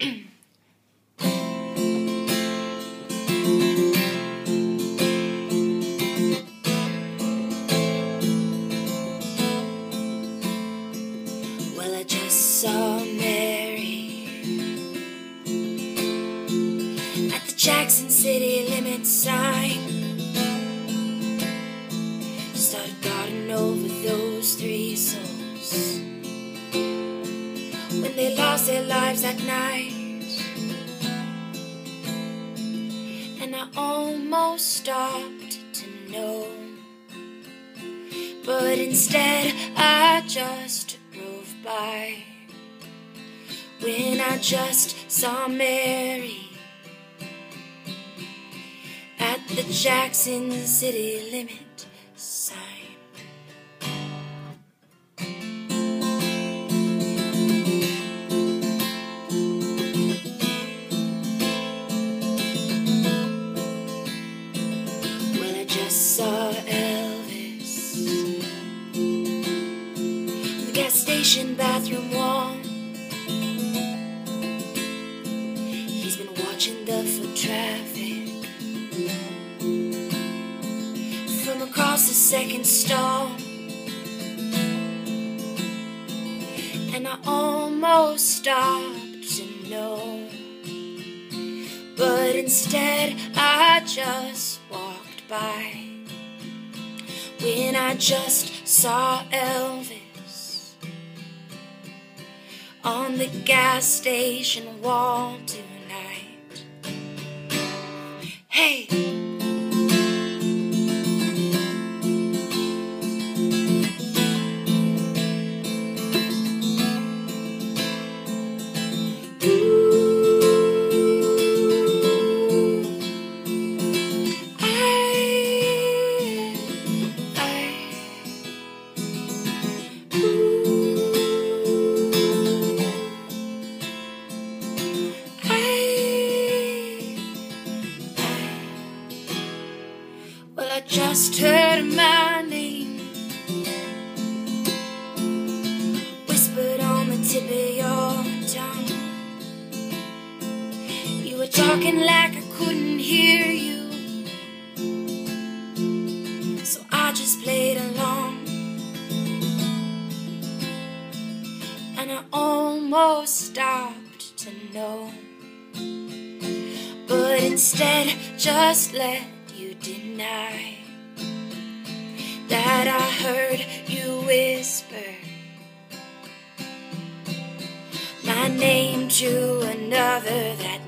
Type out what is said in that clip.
Well, I just saw Mary at the Jackson City limit sign. Started guarding over those three souls when they lost their lives that night. And I almost stopped to know, but instead I just drove by. When I just saw Mary at the Jackson City limit sign. Well, I just saw Elvis on the gas station bathroom wall. He's been watching the foot traffic from across the second stall. And I almost stopped to know, but instead I just walked by. When I just saw Elvis on the gas station wall tonight. Hey! I just heard my name whispered on the tip of your tongue. You were talking like I couldn't hear you, so I just played along. And I almost stopped to know, but instead just let you deny that I heard you whisper my name to another that